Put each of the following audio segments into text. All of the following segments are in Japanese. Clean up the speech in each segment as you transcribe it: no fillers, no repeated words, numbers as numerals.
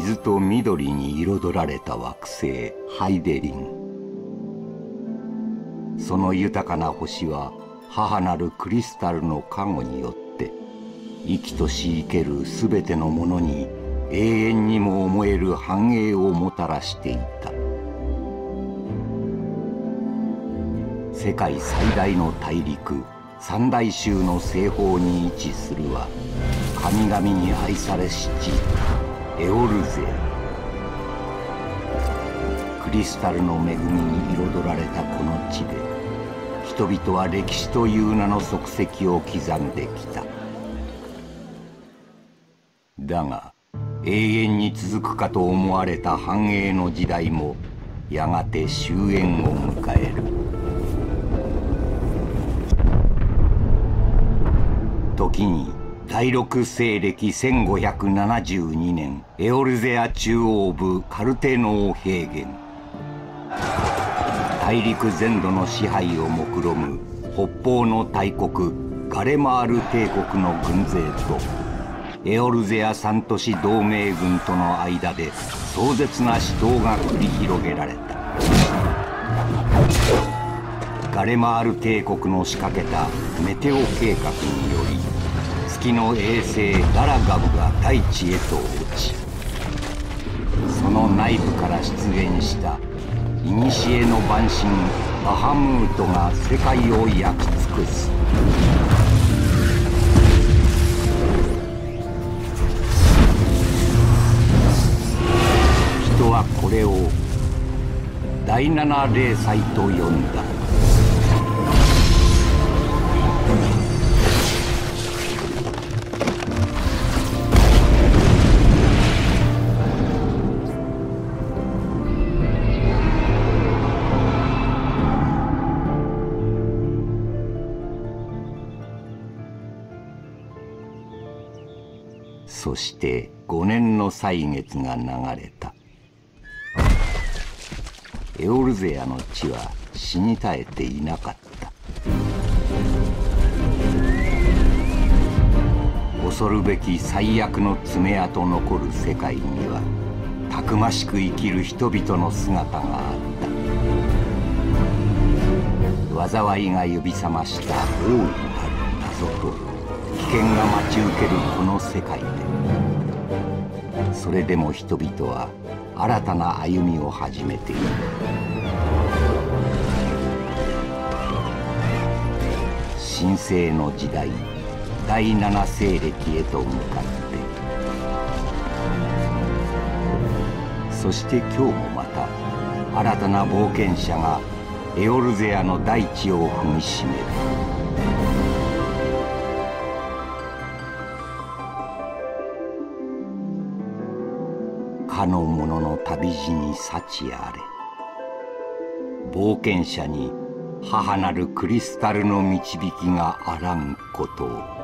水と緑に彩られた惑星ハイデリン。その豊かな星は母なるクリスタルの加護によって生きとし生けるすべてのものに永遠にも思える繁栄をもたらしていた。世界最大の大陸三大洲の西方に位置するは神々に愛されし地エオルゼ。クリスタルの恵みに彩られたこの地で人々は歴史という名の足跡を刻んできた。だが永遠に続くかと思われた繁栄の時代もやがて終焉を迎える。時に第6西暦1572年エオルゼア中央部カルテノー平原、大陸全土の支配を目論む北方の大国ガレマール帝国の軍勢とエオルゼア3都市同盟軍との間で壮絶な死闘が繰り広げられた。ガレマール帝国の仕掛けたメテオ計画により月の衛星ガラガムが大地へと落ち、その内部から出現した古の蛮神バハムートが世界を焼き尽くす。人はこれを第7例祭と呼んだ。そして5年の歳月が流れた。エオルゼアの地は死に絶えていなかった。恐るべき最悪の爪痕残る世界にはたくましく生きる人々の姿があった。災いが呼び覚ました大いなる謎と危険が待ち受けるこの世界で、それでも人々は新たな歩みを始めている。新生の時代第7世紀へと向かって、そして今日もまた新たな冒険者がエオルゼアの大地を踏みしめる。かの者の旅路に幸あれ、冒険者に母なるクリスタルの導きがあらんことを。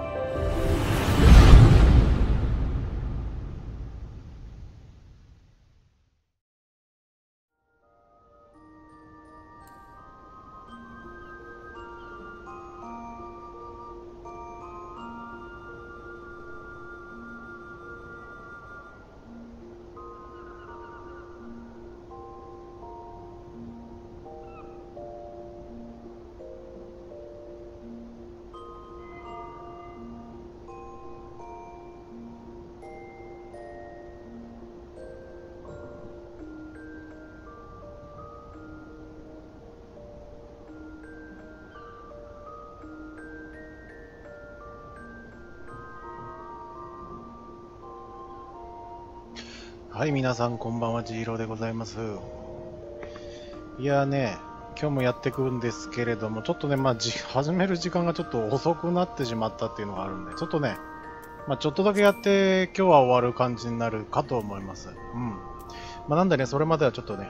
はい、皆さんこんばんは、ジイロでございます。いやーね、今日もやっていくんですけれども、ちょっとね、始める時間がちょっと遅くなってしまったっていうのがあるんで、ちょっとね、ちょっとだけやって、今日は終わる感じになるかと思います。うん。なんでね、それまではちょっとね、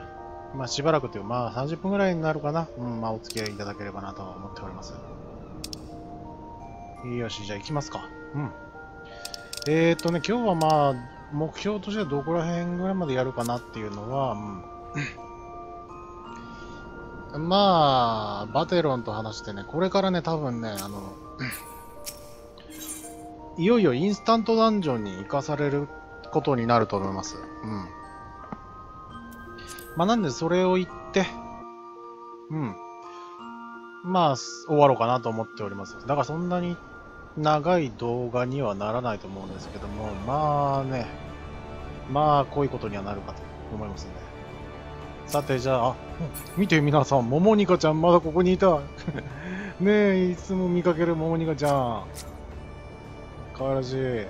しばらくという、30分ぐらいになるかな。うん、お付き合いいただければなと思っております。よし、じゃあ行きますか。うん。ね、今日は目標としてはどこら辺ぐらいまでやるかなっていうのは、バテロンと話してね、これからね、多分ね、いよいよインスタントダンジョンに行かされることになると思います。うん。まあ、なんでそれを言って、うん。まあ、終わろうかなと思っております。だからそんなに長い動画にはならないと思うんですけども、まあね、まあ、こういうことにはなるかと思いますね。さて、じゃあ、見て皆さん、モモニカちゃんまだここにいた。ねえ、いつも見かけるモモニカちゃん。かわいらしい。ね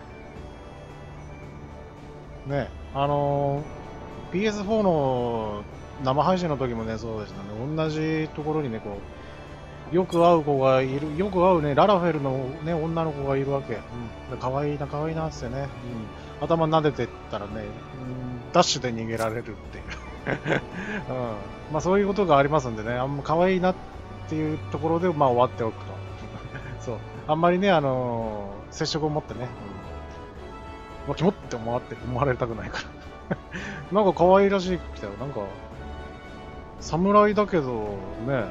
え、PS4 の生配信の時もね、そうでしたね。同じところにね、こう、よく会う子がいる、よく会うね、ララフェルのね、女の子がいるわけ。うん。かわいいな、かわいいな、つってね。うん。頭撫でてったらね、ダッシュで逃げられるっていう。うん、まあそういうことがありますんでね、あんま可愛いなっていうところで、まあ終わっておくと。そう。あんまりね、接触を持ってね、うん、キモって思われたくないから。なんか可愛いらしい来たよ。なんか、侍だけどね、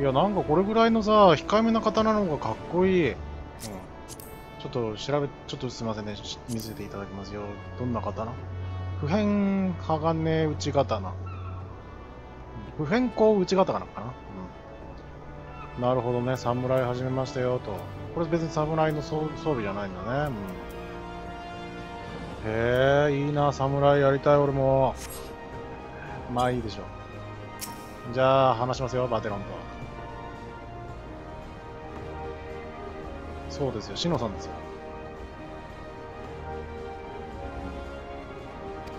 いや、なんかこれぐらいのさ、控えめな刀の方がかっこいい。うんちょっとすみませんね。見せていただきますよ。どんな刀？普遍鋼打ち刀。普遍鋼打ち刀かな、うん、なるほどね。侍始めましたよと。これ別に侍の装備じゃないんだね。うん、へえ、いいな。侍やりたい、俺も。まあいいでしょう。じゃあ、話しますよ、バテロンと。そうですよ、シノさんですよ。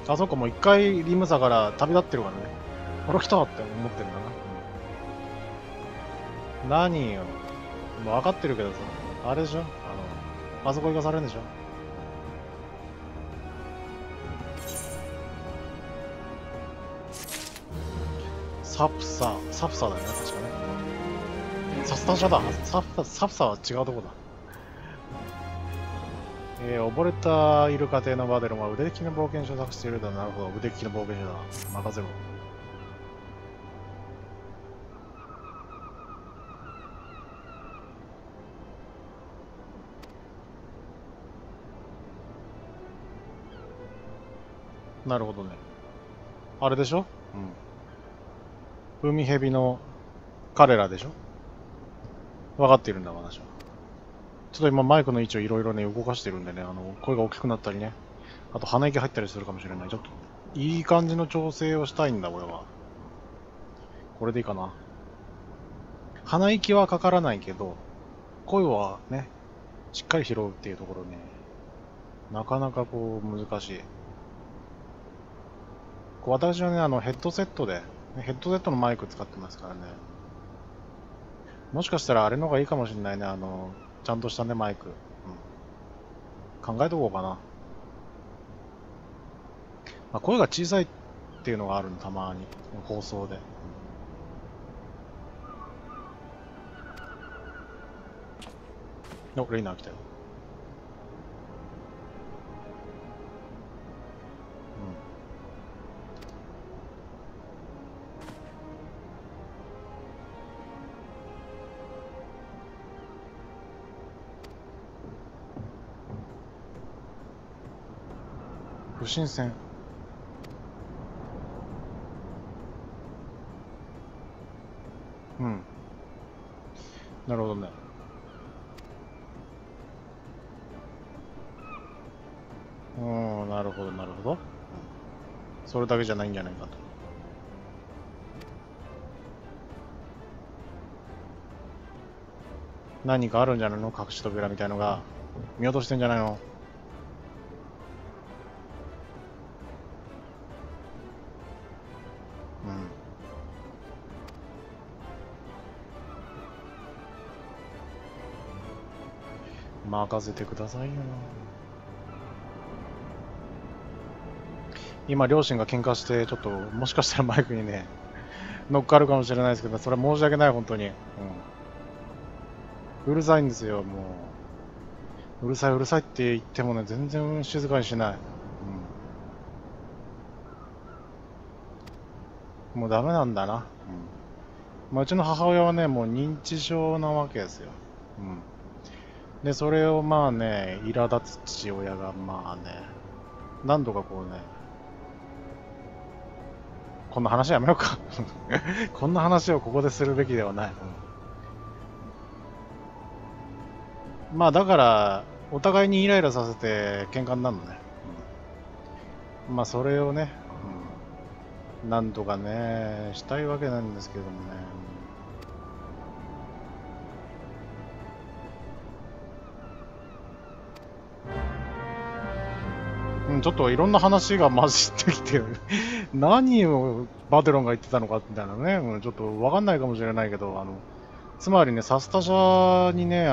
あ、そっか、もう一回リムサから旅立ってるからね。これ来たって思ってるんだな。何よ。もう分かってるけどさ、あれでしょ、あそこ行かされるんでしょ。サプサだよね、確かね。サスタシャだ。サプサは違うとこだ。溺れたイルカ邸のバデロンは腕利きの冒険者を託しているだ。なるほど、腕利きの冒険者だ。任せろ。なるほどね。あれでしょ、うん。海蛇の彼らでしょ。分かっているんだ、私は。ちょっと今マイクの位置をいろいろね、動かしてるんでね、声が大きくなったりね、あと鼻息入ったりするかもしれない。ちょっと、いい感じの調整をしたいんだ、俺は。これでいいかな。鼻息はかからないけど、声はね、しっかり拾うっていうところね、なかなかこう、難しい。私はね、ヘッドセットで、ヘッドセットのマイク使ってますからね。もしかしたらあれの方がいいかもしれないね。ちゃんとしたね、マイク。うん、考えとこうかな。まあ、声が小さいっていうのがあるの、たまに。放送で。うん、レイナー来たよ。不審船。うん。なるほどね。うん、なるほど、なるほど。それだけじゃないんじゃないかと。何かあるんじゃないの？隠し扉みたいのが。見落としてんじゃないの？任せてくださいよ。今両親が喧嘩して、ちょっともしかしたらマイクにね乗っかるかもしれないですけど、それは申し訳ない、本当に、うん、うるさいんですよ。もううるさいうるさいって言ってもね、全然静かにしない、うん、もうダメなんだな、うん、まあ、うちの母親はね、もう認知症なわけですよ、うん、でそれをまあね、苛立つ父親がまあね、何度かこうね、こんな話やめようかこんな話をここでするべきではない、うん、まあだからお互いにイライラさせて喧嘩になるのね、うん、まあそれをね、うん、なんとかねしたいわけなんですけどもね、ちょっといろんな話が混じってきて何をバテロンが言ってたのかみたいなね、ちょっと分かんないかもしれないけど、つまりね、サスタ社にね、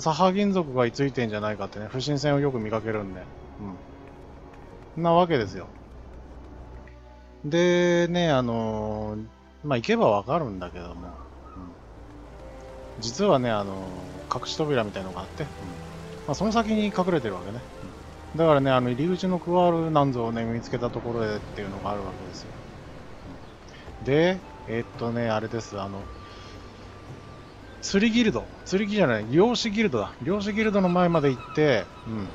サハギン族が居ついてんじゃないかってね、不審船をよく見かけるんで、うん、なわけですよ。でね、まあ、行けば分かるんだけども、うん、実はね、隠し扉みたいのがあって、うん、まあ、その先に隠れてるわけね。だからね、入り口のクワールなんぞをね、見つけたところでっていうのがあるわけですよ。で、あれです、漁師ギルドだ。漁師ギルドの前まで行って、うん。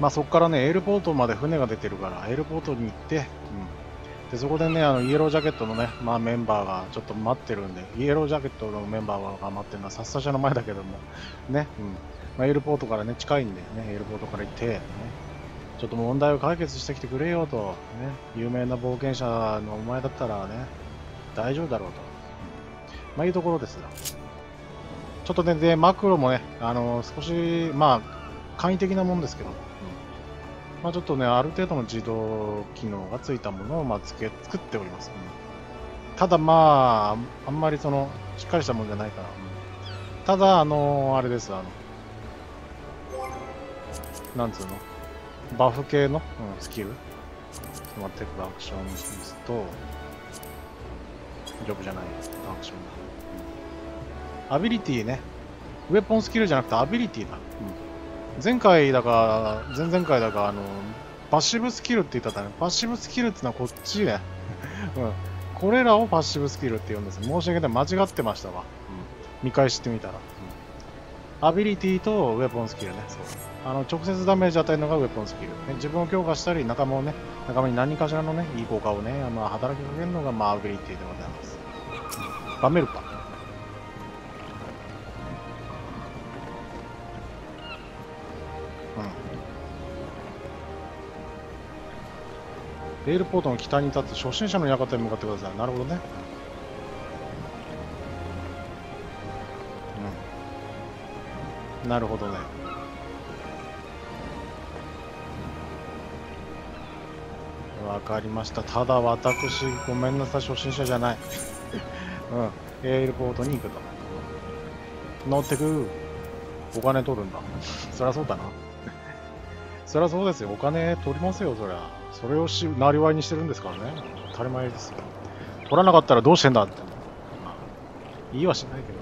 まあ、そこからね、エールポートまで船が出てるから、エールポートに行って、うん。で、そこでね、イエロージャケットのね、まあ、メンバーがちょっと待ってるんで、イエロージャケットのメンバーが待ってるのは、サスタ社の前だけども、ね、うん。まあ、エールポートからね、近いんでね、エールポートから行って、ね、ちょっと問題を解決してきてくれよと、ね、有名な冒険者のお前だったらね、大丈夫だろうと、まあいうところですが、ちょっとね、で、マクロもね、少し、まあ、簡易的なもんですけど、まあちょっとね、ある程度の自動機能がついたものを、まあ、作っております。ただまあ、あんまりその、しっかりしたもんじゃないから、ただ、あれです、なんつうのバフ系の、うん、スキル。ちょっと待って、アクションですと、ジョブじゃない、アクションだ。アビリティね。ウェポンスキルじゃなくてアビリティだ。うん、前回だか、前々回だか、パッシブスキルって言ったね。パッシブスキルってのはこっちね、うん。これらをパッシブスキルって言うんです。申し訳ない。間違ってましたわ。うん、見返してみたら。アビリティとウェポンスキルね。そう直接ダメージ与えるのがウェポンスキル、ね。自分を強化したり、仲間に何かしらのね、いい効果をね、働きかけるのが、まあ、アビリティでございます。バメルパ。うん。レールポートの北に立つ初心者の館に向かってください。なるほどね。なるほどね。わかりました。ただ私、ごめんなさい、初心者じゃない。うん。エールポートに行くと。乗ってく。お金取るんだ。そりゃそうだな。そりゃそうですよ。お金取りますよ、そりゃ。それをなりわいにしてるんですからね。当たり前ですよ。取らなかったらどうしてんだって。まあ、言いはしないけ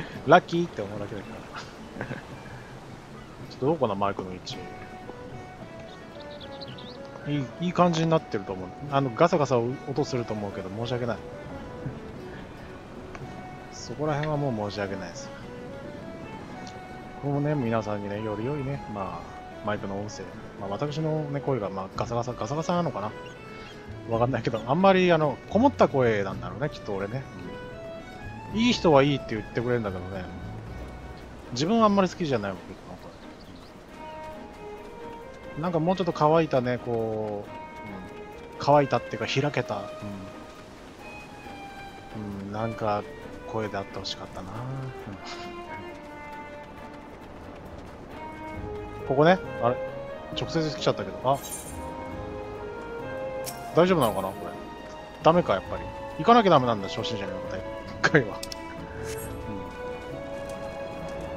ど。ラッキーって思うだけだから。ちょっとどうかな、マイクの位置。いい感じになってると思う。ガサガサ音すると思うけど、申し訳ない。そこら辺はもう申し訳ないです。このね、皆さんにね、より良いね、まあ、マイクの音声。まあ、私の、ね、声が、まあ、ガサガサなのかな。わかんないけど、あんまり、こもった声なんだろうね、きっと俺ね。いい人はいいって言ってくれるんだけどね。自分はあんまり好きじゃないわけ。なんかもうちょっと乾いたね、こう、うん、乾いたっていうか開けた、うん、うん、なんか声であってほしかったな、うん、ここね、あれ直接来ちゃったけど、あ、大丈夫なのかなこれ。ダメか、やっぱり。行かなきゃダメなんだ、初心者によって。一回は。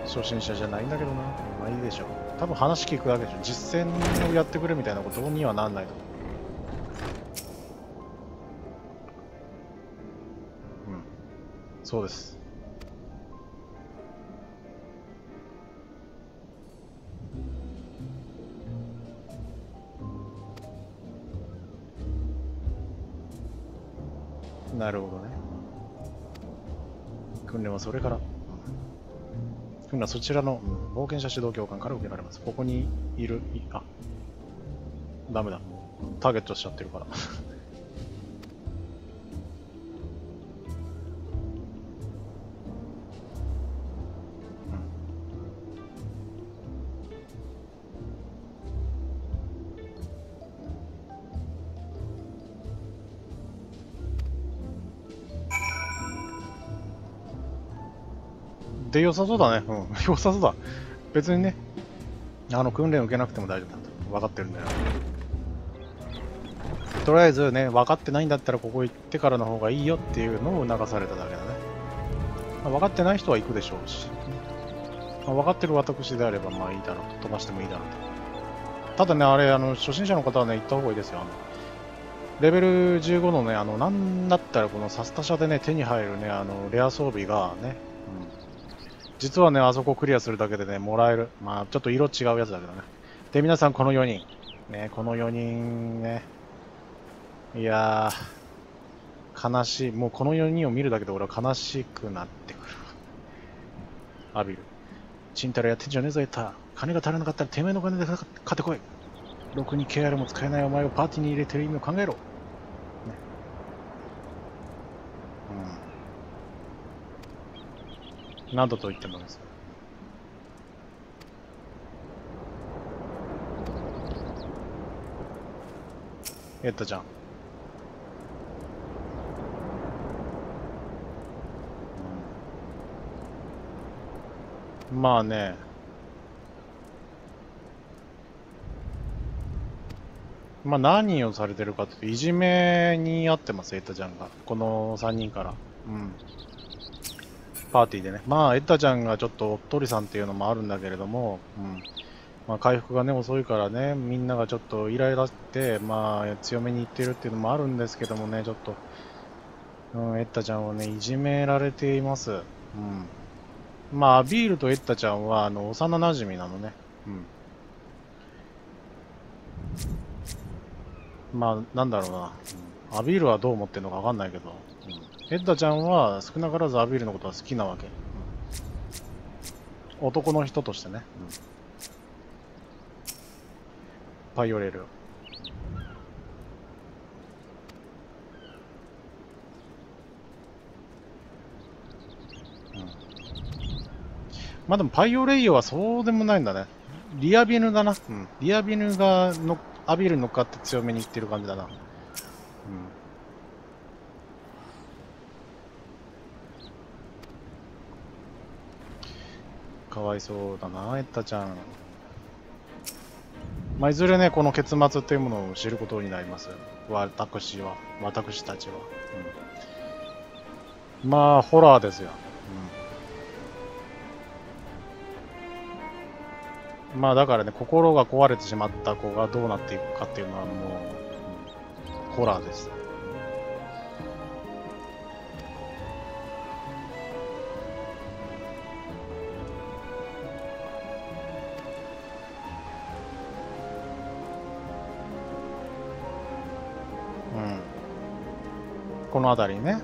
初心者じゃないんだけどな。まあいいでしょう。多分話聞くだけでしょ。実践をやってくれみたいなことにはなんないと思う。うん。そうです。なるほどね。訓練はそれから。訓はそちらの冒険者指導教官から受けられます。ここにいる、あ、ダメだ。ターゲットしちゃってるから。で、良さそうだね。うん。良さそうだ。別にね、訓練を受けなくても大丈夫だと。分かってるんだよ。とりあえずね、分かってないんだったらここ行ってからの方がいいよっていうのを促されただけだね。分かってない人は行くでしょうし、分かってる私であればまあいいだろうと、飛ばしてもいいだろうと。ただね、あれ、初心者の方はね、行った方がいいですよ。レベル15のね、なんだったらこのサスタ社でね、手に入るね、レア装備がね、実はね、あそこクリアするだけでね、もらえる。まあ、ちょっと色違うやつだけどね。で、皆さん、この4人。ね、この4人ね。いやー、悲しい。もうこの4人を見るだけで俺は悲しくなってくる。アビル。チンタラやってんじゃねえぞ、エッタ。金が足らなかったらてめえの金で買ってこい。ろくに KR も使えないお前をパーティーに入れてる意味を考えろ。ね、うん。何度と言ってもです。エッタちゃん。まあね。まあ何をされてるかというと、いじめにあってます、エッタちゃんが。この3人から。うん。パーティーでね。まあ、エッタちゃんがちょっとおっとりさんっていうのもあるんだけれども、うん。まあ、回復がね、遅いからね、みんながちょっとイライラして、まあ、強めにいってるっていうのもあるんですけどもね、ちょっと、うん、エッタちゃんをね、いじめられています。うん。まあ、アビールとエッタちゃんは、幼馴染なのね。うん。まあ、なんだろうな。アビールはどう思ってるのかわかんないけど、うん。エッタちゃんは少なからずアビールのことは好きなわけ。うん、男の人としてね。うん、パイオレール。うん、まあでもパイオレイオはそうでもないんだね。リアビヌだな。うん、リアビヌがのアビールに乗っかって強めにいってる感じだな。うん、かわいそうだな、エッタちゃん。まあ、いずれね、この結末というものを知ることになります。私たちは。うん、まあ、ホラーですよ。うん、まあ、だからね、心が壊れてしまった子がどうなっていくかっていうのはもう、うん、ホラーです。この辺りね、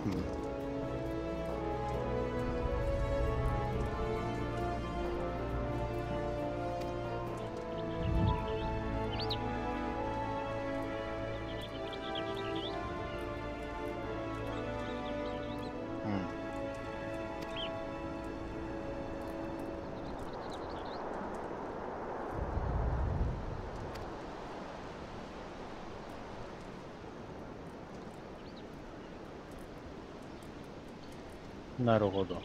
なるほど。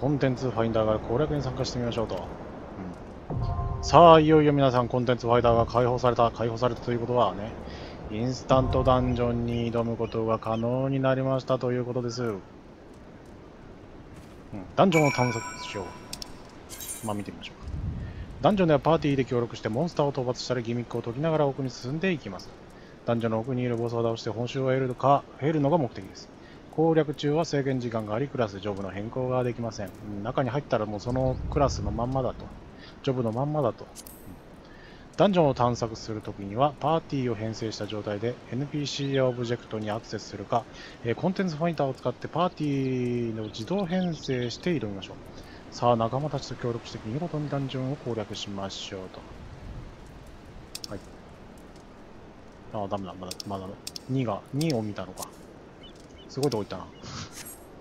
コンテンツファインダーが攻略に参加してみましょうと。うん、さあ、いよいよ皆さん、コンテンツファインダーが解放されたということはね、インスタントダンジョンに挑むことが可能になりましたということです。うん、ダンジョンを探索しよう。まあ、見てみましょうか。ダンジョンではパーティーで協力してモンスターを討伐したりギミックを解きながら奥に進んでいきます。ダンジョンの奥にいるボスを倒して報酬を得るのが目的です。攻略中は制限時間があり、クラス、ジョブの変更ができません。うん、中に入ったらもうそのクラスのまんまだと。ジョブのまんまだと。うん、ダンジョンを探索するときには、パーティーを編成した状態で NPC やオブジェクトにアクセスするか、コンテンツファインダーを使ってパーティーを自動編成して挑みましょう。さあ仲間たちと協力して見事にダンジョンを攻略しましょうと。はい。ああダメだ、まだ2を見たのか。すごいとこ行ったな。は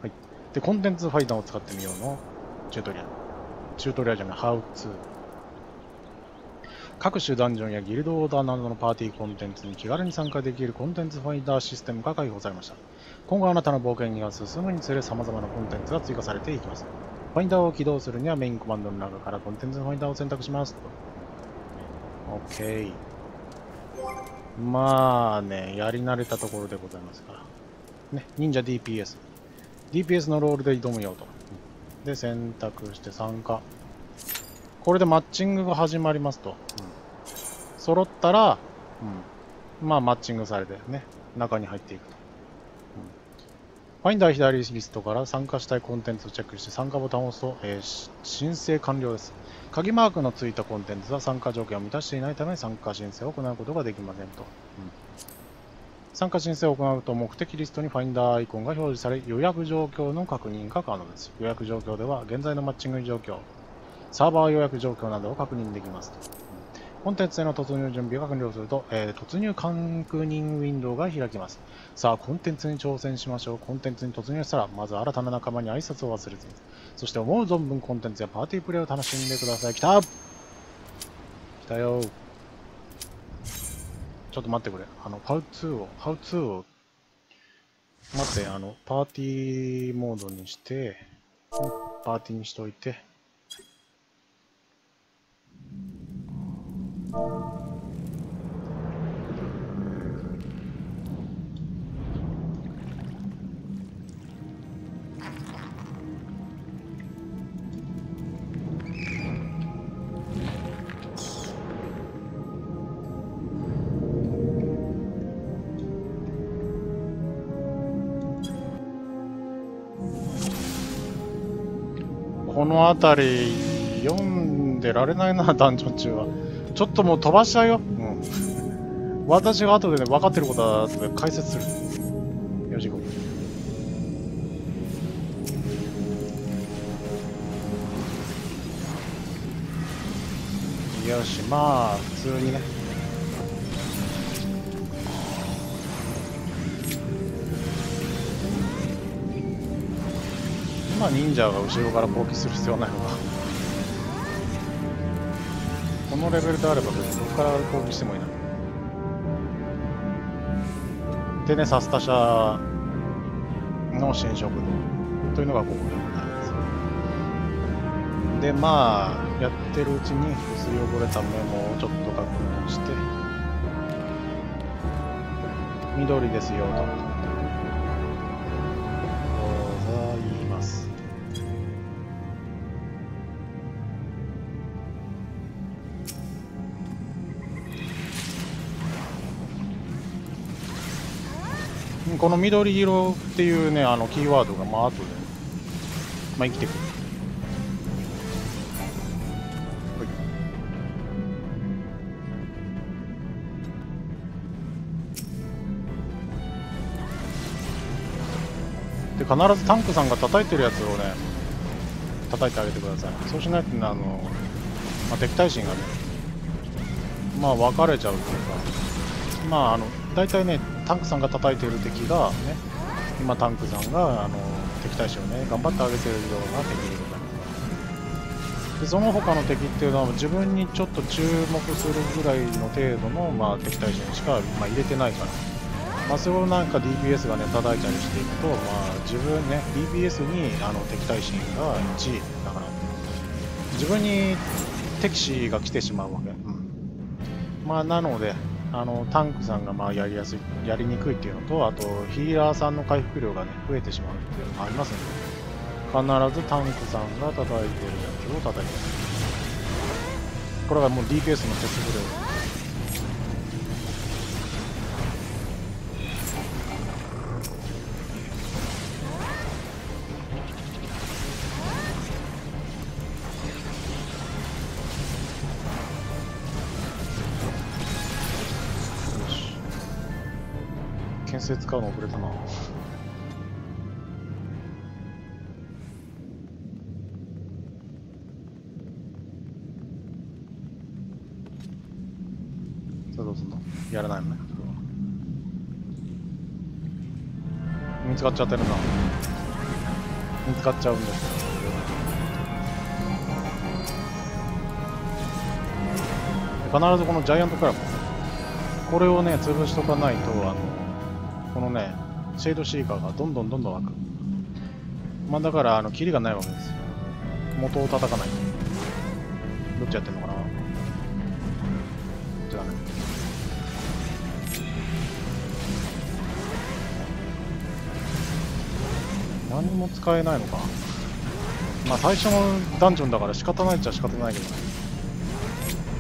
い。でコンテンツファイターを使ってみようのチュートリアルじゃない、ハウツー。各種ダンジョンやギルドオーダーなどのパーティーコンテンツに気軽に参加できるコンテンツファイターシステムが開放されました。今後あなたの冒険が進むにつれ様々なコンテンツが追加されていきます。ファインダーを起動するにはメインコマンドの中からコンテンツのファインダーを選択しますと。 OK。 まあね、やり慣れたところでございますからね。忍者 DPS のロールで挑むよと。で選択して参加。これでマッチングが始まりますと。うん、揃ったら、うん、まあマッチングされてね、中に入っていくと。ファインダー左リストから参加したいコンテンツをチェックして参加ボタンを押すと、申請完了です。鍵マークのついたコンテンツは参加条件を満たしていないため参加申請を行うことができませんと。うん、参加申請を行うと目的リストにファインダーアイコンが表示され、予約状況の確認が可能です。予約状況では現在のマッチング状況、サーバー予約状況などを確認できますと。コンテンツへの突入準備を確認すると、突入確認ウィンドウが開きます。さあコンテンツに挑戦しましょう。コンテンツに突入したらまず新たな仲間に挨拶を忘れずに、そして思う存分コンテンツやパーティープレイを楽しんでください。来たよ。ちょっと待ってくれ、ハウツーを待って、パーティーモードにしてパーティーにしといて、この辺り読んでられないな、ダンジョン中は。ちょっともう飛ばしちゃうよ。うん、私が後でね、分かってることは後で解説する。よし、行こう。よし、まあ、普通にね。まあ、忍者が後ろから攻撃する必要ないのか。このレベルであれば別にどこから攻撃してもいいな。でね、サスタ社の新食堂というのがここでございます。で、まあ、やってるうちに薄汚れたメモをちょっと確認して、緑ですよと。この緑色っていうね、キーワードが、まあ、後で、まあ、生きてくる。はい。で、必ずタンクさんが叩いてるやつをね、叩いてあげてください。そうしないとね、まあ、敵対心がね、まあ、分かれちゃうというか、まあ、大体ね、タンクさんが叩いている敵が、ね、今タンクさんが敵対手をね、頑張ってあげているような敵でございます。で、その他の敵っていうのは自分にちょっと注目するぐらいの程度の、まあ、敵対手にしか、まあ、入れてないから、まあ、それをなんか DPS がね、叩いたりしていくと、まあ、自分ね、DPS に敵対手が1位だから、自分に敵視が来てしまうわけ。うん、まあ、なのでタンクさんがまあやりにくいっていうのと、あとヒーラーさんの回復量がね増えてしまうっていうのがありますので、必ずタンクさんが叩いてるやつを叩いて、これがもう DPS の鉄ブレード。使うの遅れたな。やらないもんね。見つかっちゃってるな。見つかっちゃうんですよ。必ずこのジャイアントクラブ、これをね潰しとかないと、このねシェードシーカーがどんどんどんどん開く。まあだからキリがないわけですよ。元を叩かないと。どっちやってんのかな。じゃあね。何も使えないのか。まあ最初のダンジョンだから仕方ないっちゃ仕方ないけどね。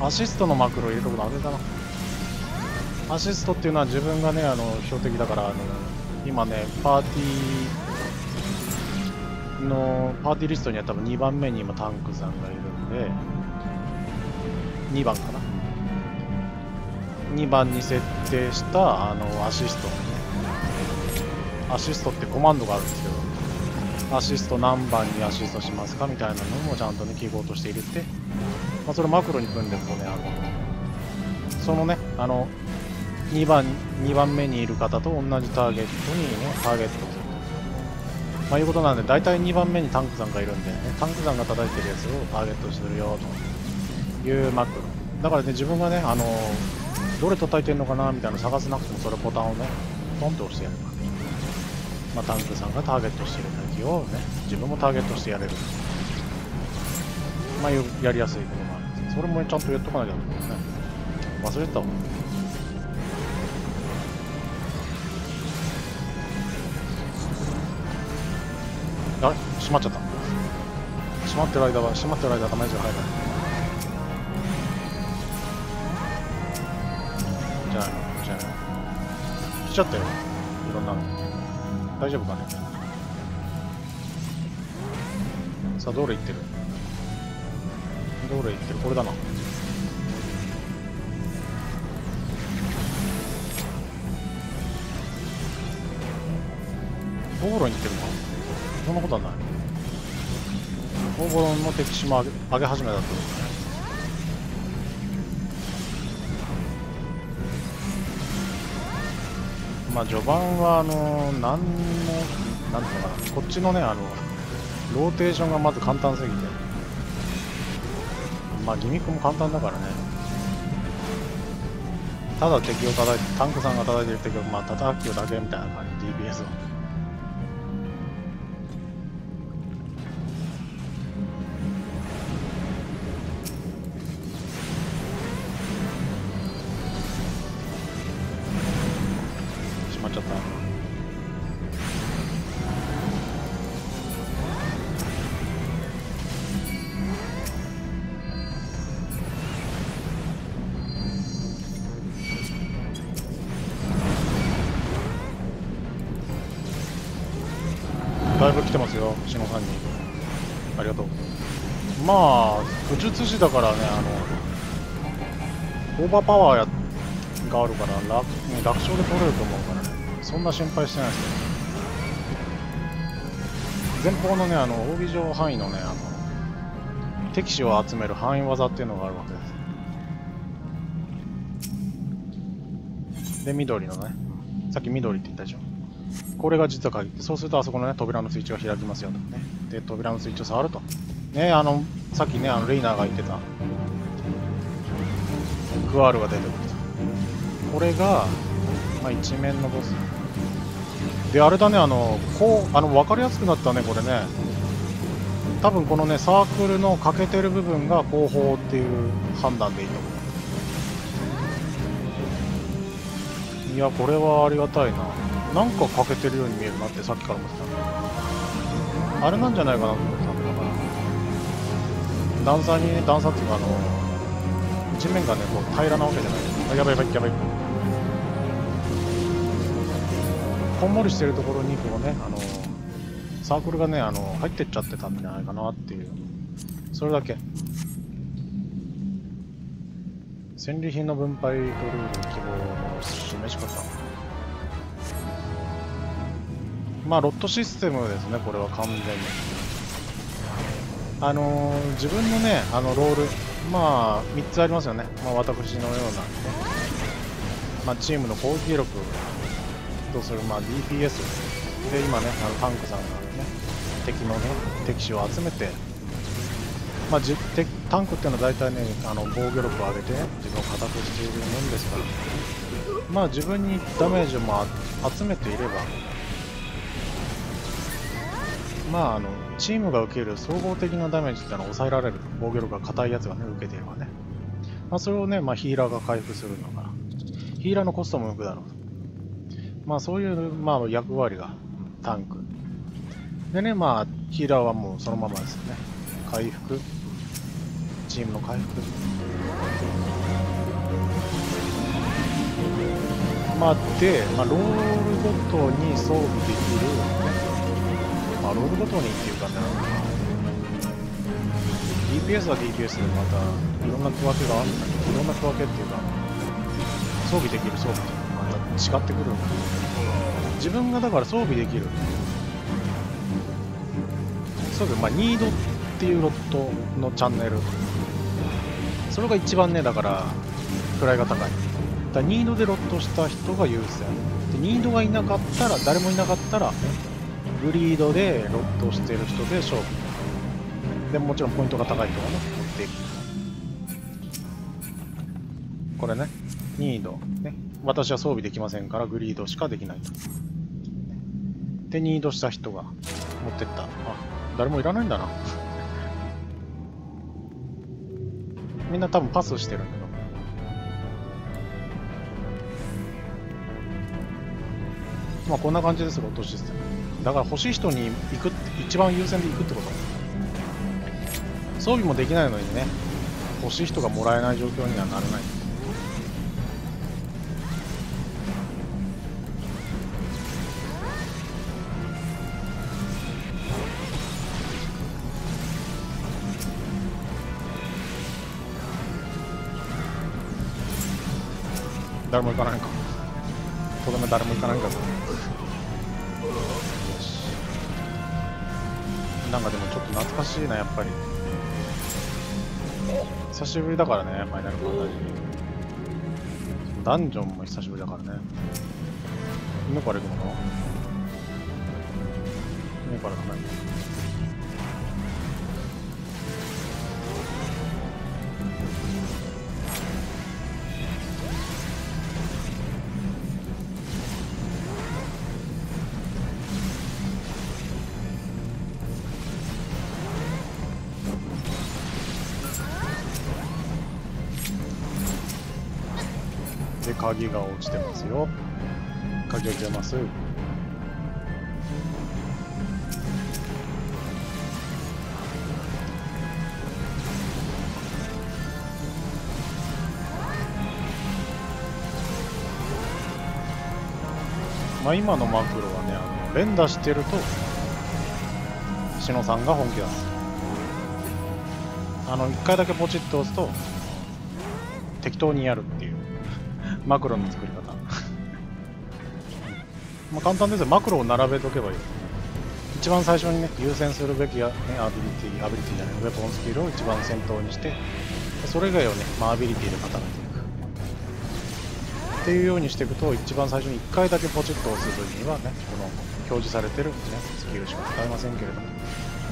アシストのマクロ入れとくのあれだな。アシストっていうのは自分がね標的だから、今ねパーティーリストには多分2番目に今タンクさんがいるんで、2番かな、2番に設定したアシストってコマンドがあるんですけど、アシスト何番にアシストしますかみたいなのもちゃんとね記号として入れて、まあ、それをマクロに組んでるとね、そのね2番目にいる方と同じターゲットにねターゲットすると、まあ、いうことなんで、大体2番目にタンクさんがいるんで、ね、タンクさんが叩いてるやつをターゲットしてるよというマクロだからね、自分がねどれ叩いてるのかなみたいなの探せなくても、それボタンをねポンと押してやれば、まあ、タンクさんがターゲットしてる敵をね自分もターゲットしてやれる。まあやりやすいこともあるんです。それもちゃんとやっとかなきゃダメですね。忘れてたもん。あれ閉まっちゃった。閉まってる間ダメージが入る。じゃあ来ちゃったよ、いろんなの。大丈夫かね。さあどれ行ってる、これだな。道路に行ってるのか、そんなことはない。道路の敵地も上げ始めたってことですね。まあ序盤はなんていうのかな、こっちのねローテーションがまず簡単すぎて、まあギミックも簡単だからね。ただ敵を叩いて、タンクさんが叩いてる敵をまあ叩きをだけみたいな感じ、 DPS は。しまっちゃった。だいぶ来てますよ、篠さんに。ありがとう。まあ、武術師だからね、オーバーパワーがあるから楽勝で取れると思うからね、そんな心配してないですけど、前方のね、扇状範囲のね、敵士を集める範囲技っていうのがあるわけです。で、緑のね、さっき緑って言ったでしょ。これが実は鍵。そうするとあそこのね扉のスイッチが開きますよとね。で扉のスイッチを触るとね、さっきねレイナーが言ってたクアールが出てくると。これが、まあ、一面のボスで、あれだね、分かりやすくなったね、これね。多分このねサークルの欠けてる部分が後方っていう判断でいいと思う。いやこれはありがたいな。なんか欠けてるように見えるなってさっきから思ってた。あれなんじゃないかなと思ってたんだから、段差にね、段差っていうか地面がねこう平らなわけじゃない。あ、やばい、こんもりしてるところにこのねサークルがね入ってっちゃってたんじゃないかなっていう、それだけ。戦利品の分配とルール希望の示し方、まあロットシステムですね、これは完全に。自分のねロール、まあ3つありますよね、まあ、私のような、ね、まあ、チームの攻撃力とする、まあ、DPS ですね。で、今ね、パンクさんがね、敵手を集めて、まあ、タンクっていうのは大体ね、防御力を上げて自分を固くしているもんですから、まあ、自分にダメージを集めていれば、まあ、チームが受ける総合的なダメージっていうのは抑えられる、防御力が硬いやつがね、受けていればね、まあ、それをね、まあ、ヒーラーが回復するのかな、ヒーラーのコストも浮くだろうと、まあ、そういう、まあ、役割がタンクでね、まあ、ヒーラーはもうそのままですよね、回復。チームの回復、まあ、で、まあ、ロールごとに装備できる、まあ、ロールごとにっていうかね、DPS は DPS でまたいろんな区分けがあるんだけど、いろんな区分けっていうか、装備できる装備ってまた違ってくるんだけど、自分がだから装備できる装備、まあ、ニードっていうロットのチャンネル、それが一番ね、だから位が高い。だからニードでロットした人が優先で、ニードがいなかったら、誰もいなかったらグリードでロットしてる人で勝負で、もちろんポイントが高い人がね取っていく。これね、ニードね、私は装備できませんからグリードしかできないと。でニードした人が持ってった、あ、誰もいらないんだなみんな多分パスしてるんだけど、まあこんな感じですよ、ロットシステム。だから欲しい人に行く、一番優先で行くってこと。装備もできないのにね、欲しい人がもらえない状況にはならない。誰も行かないか、とどめ誰も行かないか、なんかでもちょっと懐かしいな、やっぱり久しぶりだからね、ファイナルファンタジーダンジョンも久しぶりだからね。犬から行くのかな、犬から行かない、鍵が落ちてますよ。鍵が出ます。まあ今のマクロはね、連打してるとシノさんが本気出す。1回だけポチッと押すと適当にやるっていう。マクロの作り方まあ簡単ですよ、マクロを並べとけばいい。一番最初にね、優先するべきや、ね、アビリティじゃない、ウェポンスキルを一番先頭にして、それ以外をね、まあ、アビリティで固めていくっていうようにしていくと、一番最初に1回だけポチッと押す分にはね、この表示されてる、ね、スキルしか使えませんけれども、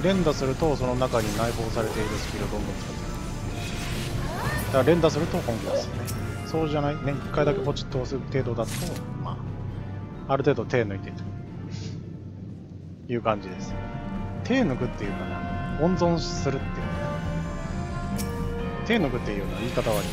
連打するとその中に内包されているスキルをどんどん使っていく。だから連打すると本気出すね。そうじゃないね、1回だけポチッと押す程度だと、まあ、ある程度手抜いてという感じです。手抜くっていうかな、温存するっていう、手抜くっていうのは言い方悪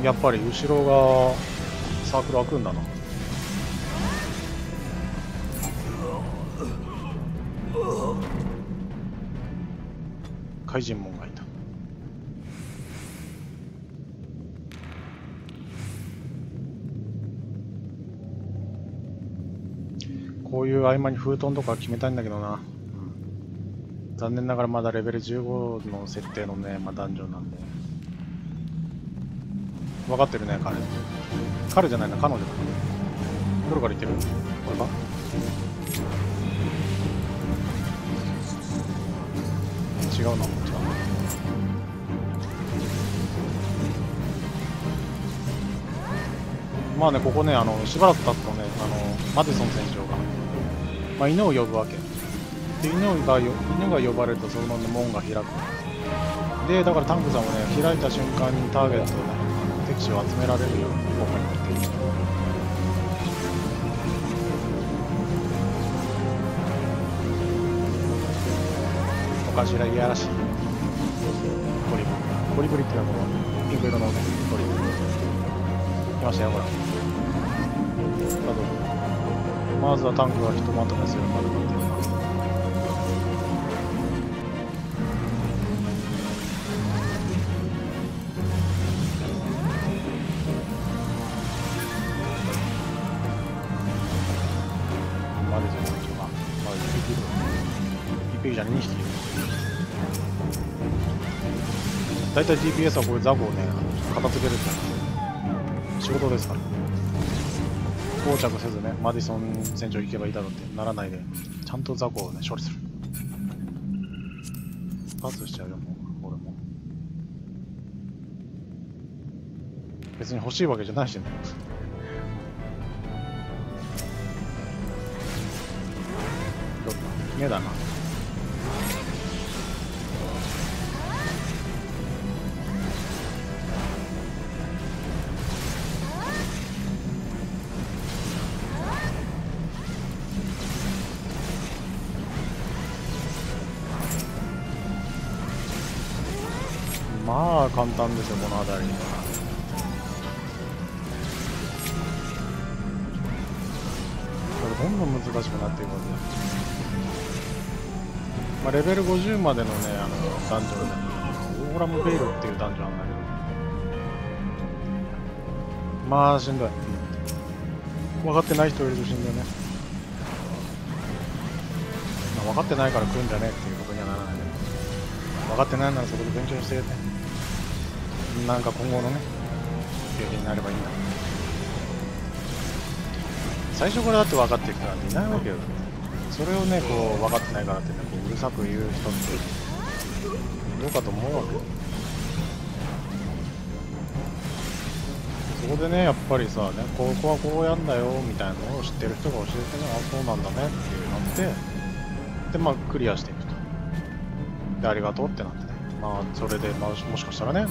い。やっぱり後ろがサークル開くんだな。怪人門がいた。こういう合間に封筒とか決めたいんだけどな、残念ながらまだレベル15の設定のね、まあ、ダンジョンなんで。分かってるね、彼じゃないな、彼女だ。どれからいってる？これか？違うな。まあね、ここね、しばらく経つとね、マディソン船長が、まあ、犬を呼ぶわけで、犬が呼ばれるとその門が開くで、だからタンクさんもね、開いた瞬間にターゲットをね、敵地を集められるように動かになっている。おかしらいやらしいゴリブリっていうのはこのピンク色のね、ゴリブリ来ましたよ、ほら。まずはタンクがひとまとめするまで見てるな。マディソン船長が1匹じゃね2匹いる。だいたい GPS はこういうザコをね、片付けるって仕事ですから、膠着せずね、マディソン船長行けばいいだろうってならないで、ちゃんとザコをね、処理する。パスしちゃうよ、もう、俺も。別に欲しいわけじゃないしね。目だな。まあ簡単ですよ、この辺りには。これどんどん難しくなっていくわけで、まあ、レベル50までのね、ダンジョンで、オーラムベイルっていうダンジョンあんだけど、まあしんどい。分かってない人いるとしんどいね。まあ、分かってないから来るんじゃねえっていうことにはならない。分かってないならそこで勉強してね。なんか今後のね、経験になればいいんだ。最初からだって分かっていく人なんていないわけよ。それをね、こう、分かってないからってね、こううるさく言う人って、どうかと思うわけよ。そこでね、やっぱりさ、ね、ここはこうやんだよ、みたいなのを知ってる人が教えてね、あ、そうなんだねっていうのって、で、まあ、クリアしていくと。で、ありがとうってなってね。まあ、それで、まあ、もしかしたらね、うん。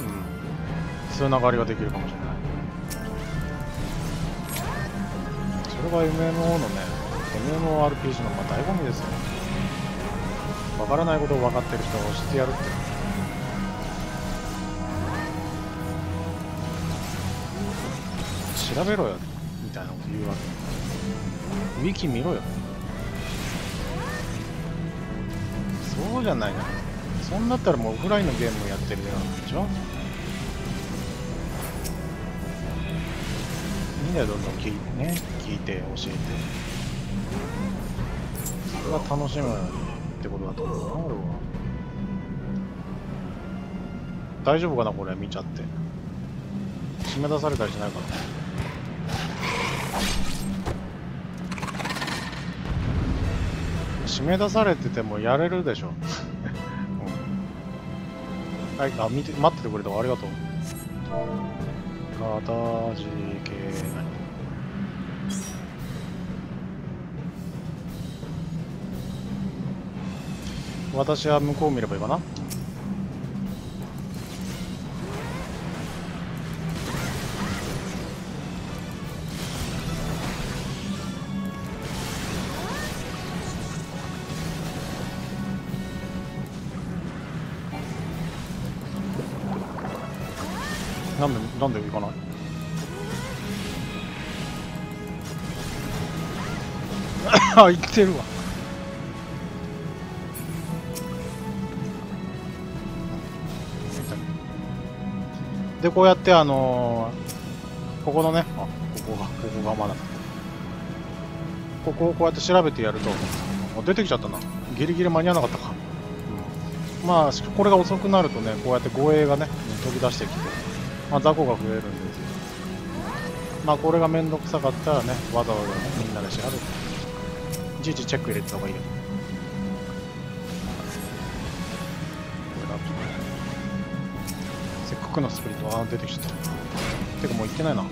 つながりができるかもしれない。それが MMO のね、MMORPG のまあ醍醐味ですよ。分からないことを分かってる人を知ってやるっていう。調べろよみたいなこと言うわけ。ウィキ見ろよ。そうじゃないな。そんだったらもうオフラインのゲームをやってるようなんでしょ。どんどん聞いて教えて、それは楽しむってことだと思うな、俺は。大丈夫かな、これ見ちゃって締め出されたりしないかな。締め出されててもやれるでしょ。うん、はい、あ、見て待っててくれたわ、ありがとう。片じけない。私は向こう見ればいいかな。なんで行かない？あ、行ってるわ。で、こうやってここのね、あ、ここがまだここをこうやって調べてやると、出てきちゃったな。ギリギリ間に合わなかったか。うん、まあこれが遅くなるとね、こうやって護衛がね飛び出してきて、まあ、雑魚が増えるんですよ。まあこれが面倒くさかったらね、わざわざ、ね、みんなでしはる。いちいちチェック入れてた方がいいよ。せっかくのスプリット、あー出てきちゃった。てかもう行ってないな。も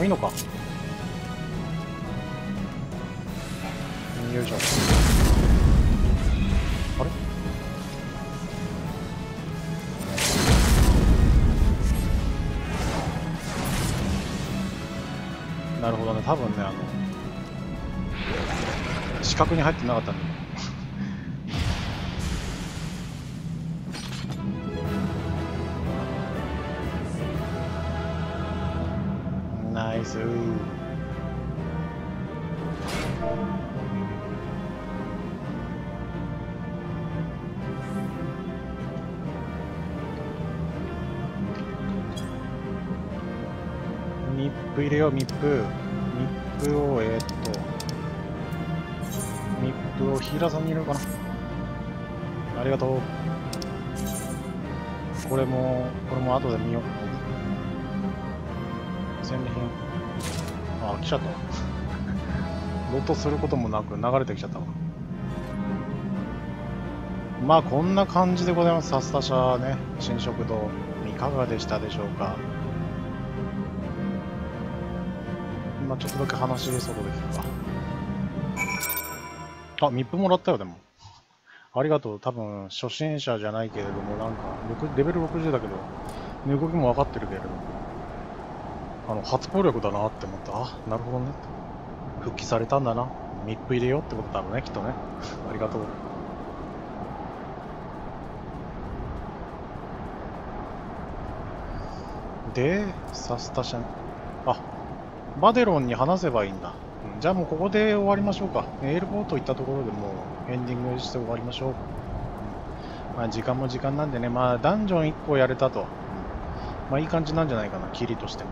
ういいのか。よいしょ。あれなるほどね、多分ね、視覚に入ってなかったね。ナイスー。入れよう、ミップをミップをヒーラーさんに入れようかな。ありがとう。これも後で見よう。戦利品、あ、来ちゃったロトすることもなく流れてきちゃったわ。まあこんな感じでございます。サスタ社ね、新食堂いかがでしたでしょうか。ちょっとだけ話で外できるか。あ、ミップもらったよ、でも。ありがとう。多分、初心者じゃないけれども、なんか、レベル60だけど、動きも分かってるけれども、初攻略だなって思った。あ、なるほどね。復帰されたんだな。ミップ入れようってことだろうね、きっとね。ありがとう。で、サスタシャン。あ、バデロンに話せばいいんだ。じゃあもうここで終わりましょうか。エールポート行ったところでもうエンディングして終わりましょう。まあ時間も時間なんでね、まあダンジョン1個やれたと。まあいい感じなんじゃないかな、キリとしても。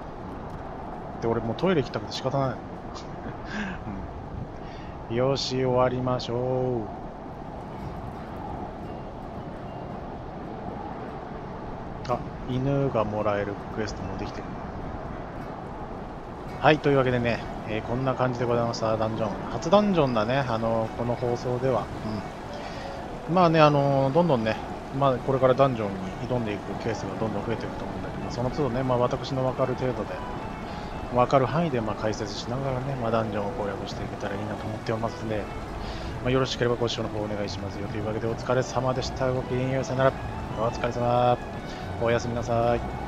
で、俺もうトイレ行きたくて仕方ない、うん。よし、終わりましょう。あ、犬がもらえるクエストもできてる。はい、というわけでね、こんな感じでございました、ダンジョン。初ダンジョンだね、この放送では。うん、まあね、どんどんね、まあ、これからダンジョンに挑んでいくケースがどんどん増えていくと思うんだけど、その都度ね、まあ、私の分かる程度で、分かる範囲でまあ解説しながらね、まあ、ダンジョンを攻略していけたらいいなと思っておりますので、まあ、よろしければご視聴の方お願いしますよ。というわけで、お疲れ様でした。ごきげんよう、さよなら。お疲れ様。おやすみなさい。